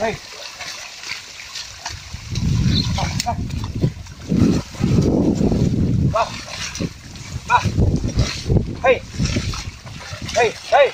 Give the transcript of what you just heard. เฮ้ยมาเฮ้ยเฮ้ย